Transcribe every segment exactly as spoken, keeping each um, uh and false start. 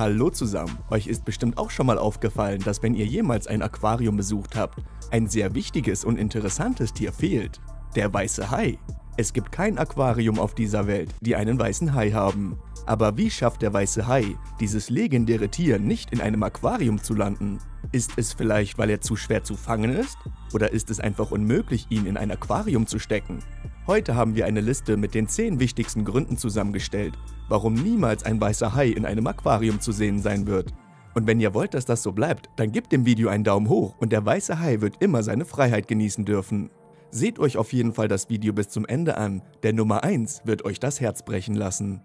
Hallo zusammen! Euch ist bestimmt auch schon mal aufgefallen, dass wenn ihr jemals ein Aquarium besucht habt, ein sehr wichtiges und interessantes Tier fehlt. Der weiße Hai. Es gibt kein Aquarium auf dieser Welt, die einen weißen Hai haben. Aber wie schafft der weiße Hai, dieses legendäre Tier nicht in einem Aquarium zu landen? Ist es vielleicht, weil er zu schwer zu fangen ist? Oder ist es einfach unmöglich, ihn in ein Aquarium zu stecken? Heute haben wir eine Liste mit den zehn wichtigsten Gründen zusammengestellt, warum niemals ein weißer Hai in einem Aquarium zu sehen sein wird. Und wenn ihr wollt, dass das so bleibt, dann gebt dem Video einen Daumen hoch und der weiße Hai wird immer seine Freiheit genießen dürfen. Seht euch auf jeden Fall das Video bis zum Ende an, der Nummer eins wird euch das Herz brechen lassen.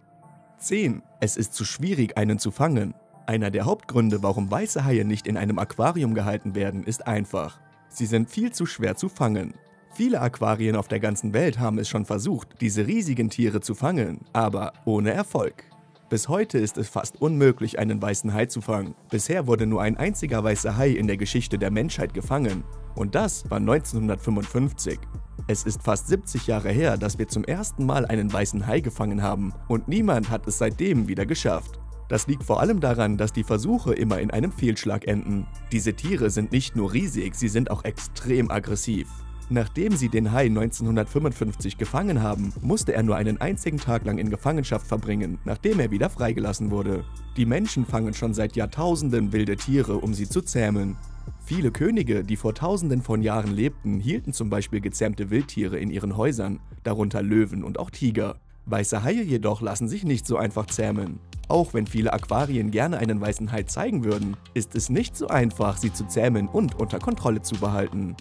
zehn. Es ist zu schwierig, einen zu fangen. Einer der Hauptgründe, warum weiße Haie nicht in einem Aquarium gehalten werden, ist einfach. Sie sind viel zu schwer zu fangen. Viele Aquarien auf der ganzen Welt haben es schon versucht, diese riesigen Tiere zu fangen, aber ohne Erfolg. Bis heute ist es fast unmöglich, einen weißen Hai zu fangen. Bisher wurde nur ein einziger weißer Hai in der Geschichte der Menschheit gefangen. Und das war neunzehnhundertfünfundfünfzig. Es ist fast siebzig Jahre her, dass wir zum ersten Mal einen weißen Hai gefangen haben und niemand hat es seitdem wieder geschafft. Das liegt vor allem daran, dass die Versuche immer in einem Fehlschlag enden. Diese Tiere sind nicht nur riesig, sie sind auch extrem aggressiv. Nachdem sie den Hai neunzehnhundertfünfundfünfzig gefangen haben, musste er nur einen einzigen Tag lang in Gefangenschaft verbringen, nachdem er wieder freigelassen wurde. Die Menschen fangen schon seit Jahrtausenden wilde Tiere, um sie zu zähmen. Viele Könige, die vor Tausenden von Jahren lebten, hielten zum Beispiel gezähmte Wildtiere in ihren Häusern, darunter Löwen und auch Tiger. Weiße Haie jedoch lassen sich nicht so einfach zähmen. Auch wenn viele Aquarien gerne einen weißen Hai zeigen würden, ist es nicht so einfach, sie zu zähmen und unter Kontrolle zu behalten.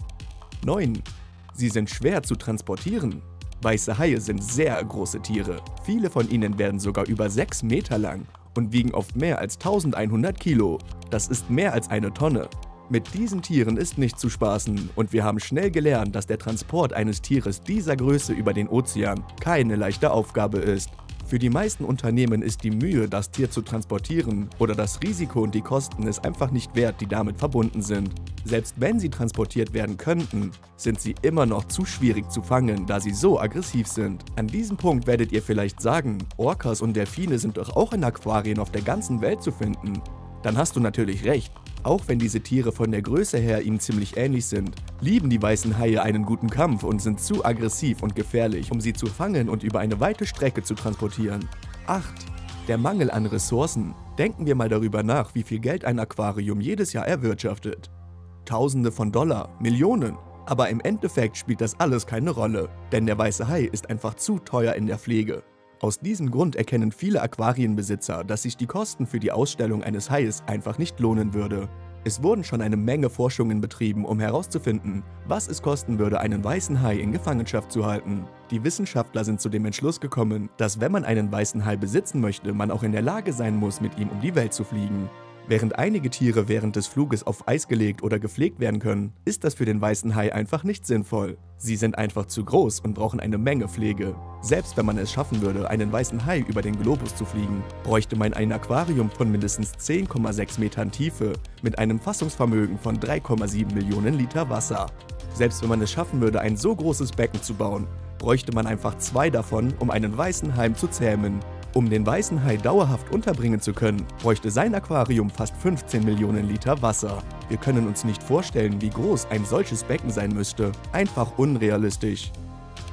neun. Sie sind schwer zu transportieren. Weiße Haie sind sehr große Tiere. Viele von ihnen werden sogar über sechs Meter lang und wiegen oft mehr als eintausendeinhundert Kilo. Das ist mehr als eine Tonne. Mit diesen Tieren ist nicht zu spaßen und wir haben schnell gelernt, dass der Transport eines Tieres dieser Größe über den Ozean keine leichte Aufgabe ist. Für die meisten Unternehmen ist die Mühe, das Tier zu transportieren oder das Risiko und die Kosten es einfach nicht wert, die damit verbunden sind. Selbst wenn sie transportiert werden könnten, sind sie immer noch zu schwierig zu fangen, da sie so aggressiv sind. An diesem Punkt werdet ihr vielleicht sagen, Orcas und Delfine sind doch auch in Aquarien auf der ganzen Welt zu finden. Dann hast du natürlich recht. Auch wenn diese Tiere von der Größe her ihm ziemlich ähnlich sind, lieben die weißen Haie einen guten Kampf und sind zu aggressiv und gefährlich, um sie zu fangen und über eine weite Strecke zu transportieren. acht. Der Mangel an Ressourcen. Denken wir mal darüber nach, wie viel Geld ein Aquarium jedes Jahr erwirtschaftet. Tausende von Dollar, Millionen. Aber im Endeffekt spielt das alles keine Rolle, denn der weiße Hai ist einfach zu teuer in der Pflege. Aus diesem Grund erkennen viele Aquarienbesitzer, dass sich die Kosten für die Ausstellung eines Hais einfach nicht lohnen würde. Es wurden schon eine Menge Forschungen betrieben, um herauszufinden, was es kosten würde, einen weißen Hai in Gefangenschaft zu halten. Die Wissenschaftler sind zu dem Entschluss gekommen, dass wenn man einen weißen Hai besitzen möchte, man auch in der Lage sein muss, mit ihm um die Welt zu fliegen. Während einige Tiere während des Fluges auf Eis gelegt oder gepflegt werden können, ist das für den weißen Hai einfach nicht sinnvoll. Sie sind einfach zu groß und brauchen eine Menge Pflege. Selbst wenn man es schaffen würde, einen weißen Hai über den Globus zu fliegen, bräuchte man ein Aquarium von mindestens zehn Komma sechs Metern Tiefe mit einem Fassungsvermögen von drei Komma sieben Millionen Liter Wasser. Selbst wenn man es schaffen würde, ein so großes Becken zu bauen, bräuchte man einfach zwei davon, um einen weißen Hai zu zähmen. Um den weißen Hai dauerhaft unterbringen zu können, bräuchte sein Aquarium fast fünfzehn Millionen Liter Wasser. Wir können uns nicht vorstellen, wie groß ein solches Becken sein müsste. Einfach unrealistisch.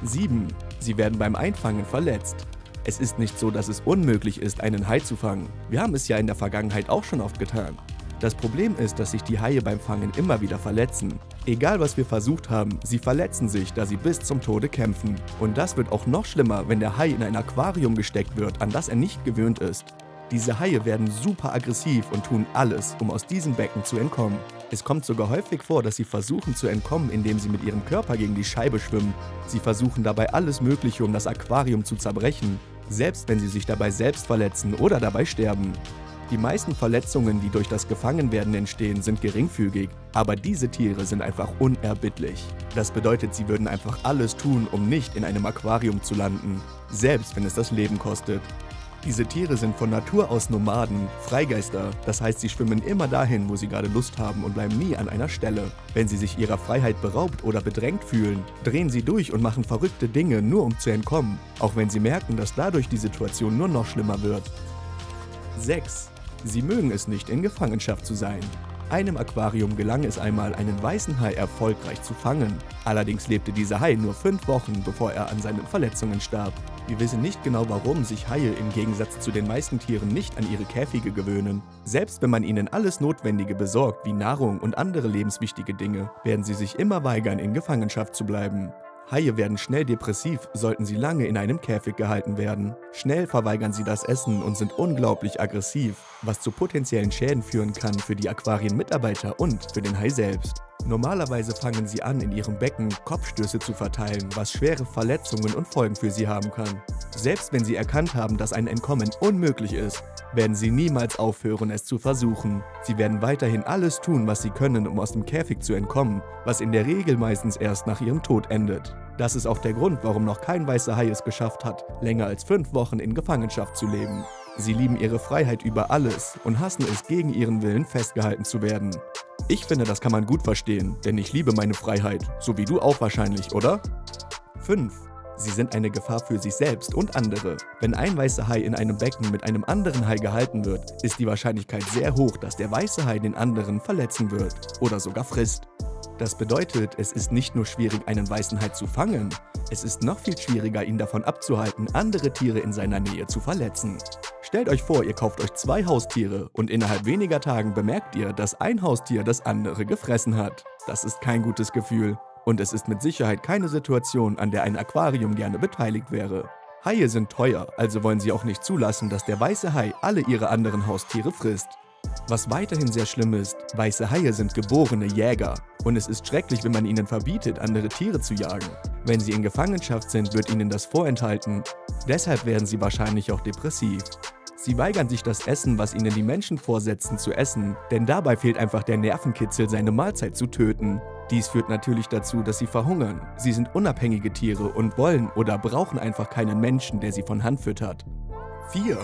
sieben. Sie werden beim Einfangen verletzt. Es ist nicht so, dass es unmöglich ist, einen Hai zu fangen. Wir haben es ja in der Vergangenheit auch schon oft getan. Das Problem ist, dass sich die Haie beim Fangen immer wieder verletzen. Egal was wir versucht haben, sie verletzen sich, da sie bis zum Tode kämpfen. Und das wird auch noch schlimmer, wenn der Hai in ein Aquarium gesteckt wird, an das er nicht gewöhnt ist. Diese Haie werden super aggressiv und tun alles, um aus diesem Becken zu entkommen. Es kommt sogar häufig vor, dass sie versuchen zu entkommen, indem sie mit ihrem Körper gegen die Scheibe schwimmen. Sie versuchen dabei alles Mögliche, um das Aquarium zu zerbrechen, selbst wenn sie sich dabei selbst verletzen oder dabei sterben. Die meisten Verletzungen, die durch das Gefangenwerden entstehen, sind geringfügig, aber diese Tiere sind einfach unerbittlich. Das bedeutet, sie würden einfach alles tun, um nicht in einem Aquarium zu landen, selbst wenn es das Leben kostet. Diese Tiere sind von Natur aus Nomaden, Freigeister, das heißt, sie schwimmen immer dahin, wo sie gerade Lust haben und bleiben nie an einer Stelle. Wenn sie sich ihrer Freiheit beraubt oder bedrängt fühlen, drehen sie durch und machen verrückte Dinge, nur um zu entkommen, auch wenn sie merken, dass dadurch die Situation nur noch schlimmer wird. sechs. Sie mögen es nicht, in Gefangenschaft zu sein. Einem Aquarium gelang es einmal, einen weißen Hai erfolgreich zu fangen. Allerdings lebte dieser Hai nur fünf Wochen, bevor er an seinen Verletzungen starb. Wir wissen nicht genau, warum sich Haie im Gegensatz zu den meisten Tieren nicht an ihre Käfige gewöhnen. Selbst wenn man ihnen alles Notwendige besorgt, wie Nahrung und andere lebenswichtige Dinge, werden sie sich immer weigern, in Gefangenschaft zu bleiben. Haie werden schnell depressiv, sollten sie lange in einem Käfig gehalten werden. Schnell verweigern sie das Essen und sind unglaublich aggressiv, was zu potenziellen Schäden führen kann für die Aquarienmitarbeiter und für den Hai selbst. Normalerweise fangen sie an, in ihrem Becken Kopfstöße zu verteilen, was schwere Verletzungen und Folgen für sie haben kann. Selbst wenn sie erkannt haben, dass ein Entkommen unmöglich ist, werden sie niemals aufhören, es zu versuchen. Sie werden weiterhin alles tun, was sie können, um aus dem Käfig zu entkommen, was in der Regel meistens erst nach ihrem Tod endet. Das ist auch der Grund, warum noch kein weißer Hai es geschafft hat, länger als fünf Wochen in Gefangenschaft zu leben. Sie lieben ihre Freiheit über alles und hassen es, gegen ihren Willen festgehalten zu werden. Ich finde, das kann man gut verstehen, denn ich liebe meine Freiheit, so wie du auch wahrscheinlich, oder? fünf. Sie sind eine Gefahr für sich selbst und andere. Wenn ein weißer Hai in einem Becken mit einem anderen Hai gehalten wird, ist die Wahrscheinlichkeit sehr hoch, dass der weiße Hai den anderen verletzen wird oder sogar frisst. Das bedeutet, es ist nicht nur schwierig, einen weißen Hai zu fangen, es ist noch viel schwieriger, ihn davon abzuhalten, andere Tiere in seiner Nähe zu verletzen. Stellt euch vor, ihr kauft euch zwei Haustiere und innerhalb weniger Tagen bemerkt ihr, dass ein Haustier das andere gefressen hat. Das ist kein gutes Gefühl. Und es ist mit Sicherheit keine Situation, an der ein Aquarium gerne beteiligt wäre. Haie sind teuer, also wollen sie auch nicht zulassen, dass der weiße Hai alle ihre anderen Haustiere frisst. Was weiterhin sehr schlimm ist, weiße Haie sind geborene Jäger. Und es ist schrecklich, wenn man ihnen verbietet, andere Tiere zu jagen. Wenn sie in Gefangenschaft sind, wird ihnen das vorenthalten. Deshalb werden sie wahrscheinlich auch depressiv. Sie weigern sich, das Essen, was ihnen die Menschen vorsetzen, zu essen, denn dabei fehlt einfach der Nervenkitzel, seine Mahlzeit zu töten. Dies führt natürlich dazu, dass sie verhungern. Sie sind unabhängige Tiere und wollen oder brauchen einfach keinen Menschen, der sie von Hand füttert. vier.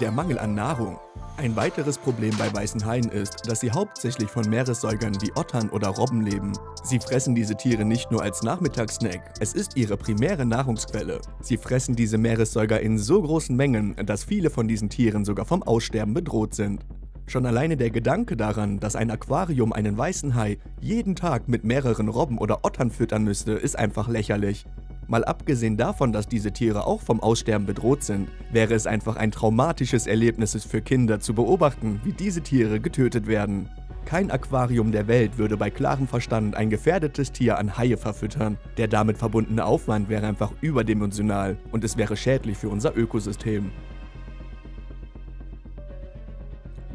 Der Mangel an Nahrung. Ein weiteres Problem bei weißen Haien ist, dass sie hauptsächlich von Meeressäugern wie Ottern oder Robben leben. Sie fressen diese Tiere nicht nur als Nachmittagssnack, es ist ihre primäre Nahrungsquelle. Sie fressen diese Meeressäuger in so großen Mengen, dass viele von diesen Tieren sogar vom Aussterben bedroht sind. Schon alleine der Gedanke daran, dass ein Aquarium einen weißen Hai jeden Tag mit mehreren Robben oder Ottern füttern müsste, ist einfach lächerlich. Mal abgesehen davon, dass diese Tiere auch vom Aussterben bedroht sind, wäre es einfach ein traumatisches Erlebnis für Kinder zu beobachten, wie diese Tiere getötet werden. Kein Aquarium der Welt würde bei klarem Verstand ein gefährdetes Tier an Haie verfüttern. Der damit verbundene Aufwand wäre einfach überdimensional und es wäre schädlich für unser Ökosystem.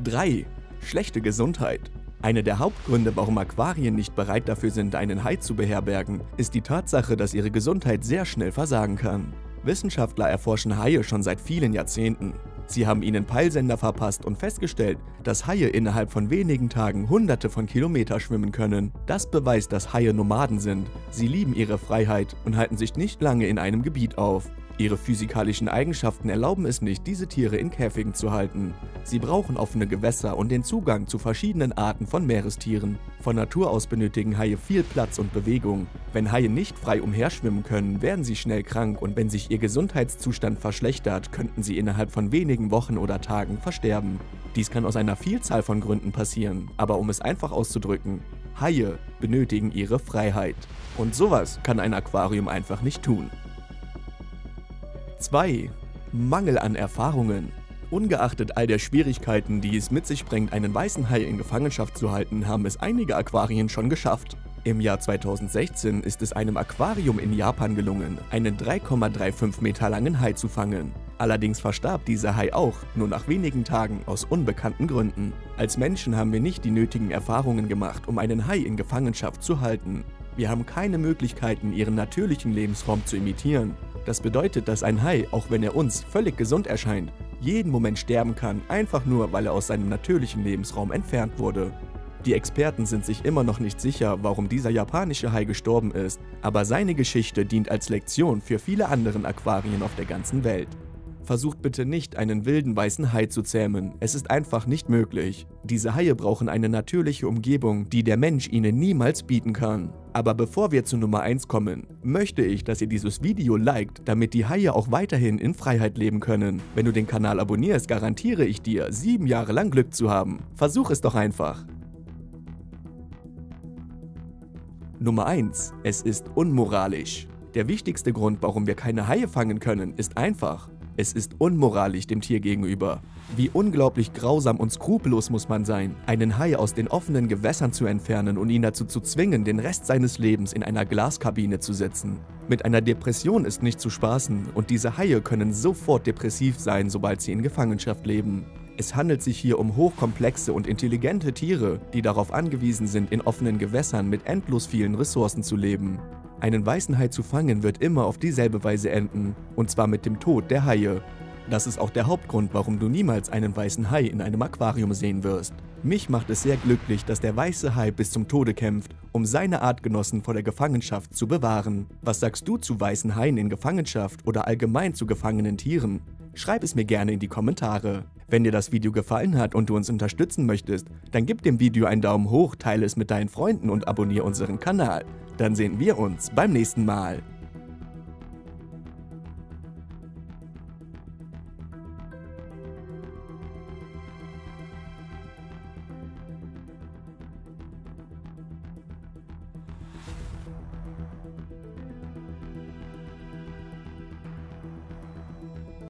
drei. Schlechte Gesundheit. Eine der Hauptgründe, warum Aquarien nicht bereit dafür sind, einen Hai zu beherbergen, ist die Tatsache, dass ihre Gesundheit sehr schnell versagen kann. Wissenschaftler erforschen Haie schon seit vielen Jahrzehnten. Sie haben ihnen Peilsender verpasst und festgestellt, dass Haie innerhalb von wenigen Tagen hunderte von Kilometern schwimmen können. Das beweist, dass Haie Nomaden sind. Sie lieben ihre Freiheit und halten sich nicht lange in einem Gebiet auf. Ihre physikalischen Eigenschaften erlauben es nicht, diese Tiere in Käfigen zu halten. Sie brauchen offene Gewässer und den Zugang zu verschiedenen Arten von Meerestieren. Von Natur aus benötigen Haie viel Platz und Bewegung. Wenn Haie nicht frei umherschwimmen können, werden sie schnell krank und wenn sich ihr Gesundheitszustand verschlechtert, könnten sie innerhalb von wenigen Wochen oder Tagen versterben. Dies kann aus einer Vielzahl von Gründen passieren, aber um es einfach auszudrücken, Haie benötigen ihre Freiheit. Und sowas kann ein Aquarium einfach nicht tun. zwei. Mangel an Erfahrungen. Ungeachtet all der Schwierigkeiten, die es mit sich bringt, einen weißen Hai in Gefangenschaft zu halten, haben es einige Aquarien schon geschafft. Im Jahr zweitausendsechzehn ist es einem Aquarium in Japan gelungen, einen drei Komma fünfunddreißig Meter langen Hai zu fangen. Allerdings verstarb dieser Hai auch, nur nach wenigen Tagen, aus unbekannten Gründen. Als Menschen haben wir nicht die nötigen Erfahrungen gemacht, um einen Hai in Gefangenschaft zu halten. Wir haben keine Möglichkeiten, ihren natürlichen Lebensraum zu imitieren. Das bedeutet, dass ein Hai, auch wenn er uns völlig gesund erscheint, jeden Moment sterben kann, einfach nur, weil er aus seinem natürlichen Lebensraum entfernt wurde. Die Experten sind sich immer noch nicht sicher, warum dieser japanische Hai gestorben ist, aber seine Geschichte dient als Lektion für viele andere Aquarien auf der ganzen Welt. Versucht bitte nicht, einen wilden weißen Hai zu zähmen, es ist einfach nicht möglich. Diese Haie brauchen eine natürliche Umgebung, die der Mensch ihnen niemals bieten kann. Aber bevor wir zu Nummer eins kommen, möchte ich, dass ihr dieses Video liked, damit die Haie auch weiterhin in Freiheit leben können. Wenn du den Kanal abonnierst, garantiere ich dir, sieben Jahre lang Glück zu haben. Versuch es doch einfach! Nummer eins. Es ist unmoralisch. Der wichtigste Grund, warum wir keine Haie fangen können, ist einfach. Es ist unmoralisch dem Tier gegenüber. Wie unglaublich grausam und skrupellos muss man sein, einen Hai aus den offenen Gewässern zu entfernen und ihn dazu zu zwingen, den Rest seines Lebens in einer Glaskabine zu sitzen. Mit einer Depression ist nicht zu spaßen und diese Haie können sofort depressiv sein, sobald sie in Gefangenschaft leben. Es handelt sich hier um hochkomplexe und intelligente Tiere, die darauf angewiesen sind, in offenen Gewässern mit endlos vielen Ressourcen zu leben. Einen weißen Hai zu fangen wird immer auf dieselbe Weise enden, und zwar mit dem Tod der Haie. Das ist auch der Hauptgrund, warum du niemals einen weißen Hai in einem Aquarium sehen wirst. Mich macht es sehr glücklich, dass der weiße Hai bis zum Tode kämpft, um seine Artgenossen vor der Gefangenschaft zu bewahren. Was sagst du zu weißen Haien in Gefangenschaft oder allgemein zu gefangenen Tieren? Schreib es mir gerne in die Kommentare. Wenn dir das Video gefallen hat und du uns unterstützen möchtest, dann gib dem Video einen Daumen hoch, teile es mit deinen Freunden und abonniere unseren Kanal. Dann sehen wir uns beim nächsten Mal.